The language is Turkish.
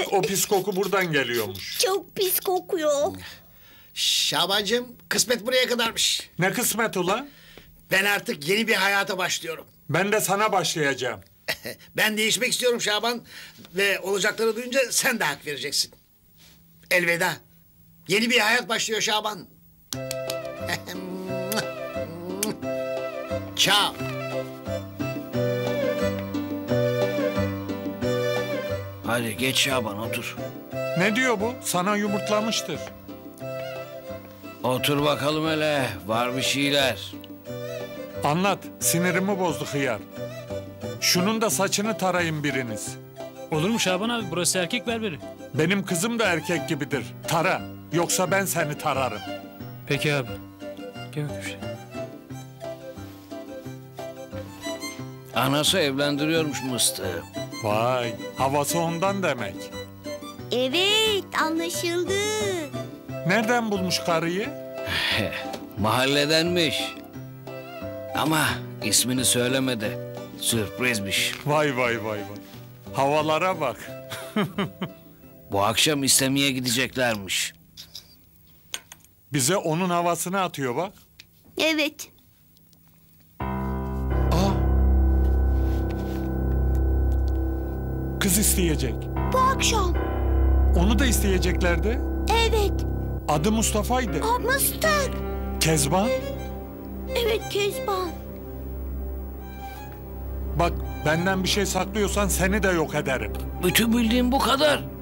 Bak o pis koku buradan geliyormuş. Çok pis kokuyor. Şabancığım, kısmet buraya kadarmış. Ne kısmet ulan? Ben artık yeni bir hayata başlıyorum. Ben de sana başlayacağım. Ben değişmek istiyorum Şaban. Ve olacakları duyunca sen de hak vereceksin. Elveda. Yeni bir hayat başlıyor Şaban. Ciao. Hadi geç Şaban, otur. Ne diyor bu? Sana yumurtlamıştır. Otur bakalım hele, var bir şeyler. Anlat, sinirimi bozdu hıyar. Şunun da saçını tarayın biriniz. Olur mu Şaban abi, burası erkek berberi. Benim kızım da erkek gibidir, tara. Yoksa ben seni tararım. Peki abi. Gel bakayım. Anası evlendiriyormuş mıstığı. Vay, havası ondan demek. Evet, anlaşıldı. Nereden bulmuş karıyı? Mahalledenmiş. Ama ismini söylemedi. Sürprizmiş. Vay vay vay vay. Havalara bak. Bu akşam istemeye gideceklermiş. Bize onun havasını atıyor bak. Evet. Aa. Kız isteyecek. Bu akşam. Onu da isteyeceklerdi. Evet. Adı Mustafa'ydı. Aa, Mıstık. Kezban. Evet, Kezban. Bak, benden bir şey saklıyorsan seni de yok ederim. Bütün bildiğim bu kadar.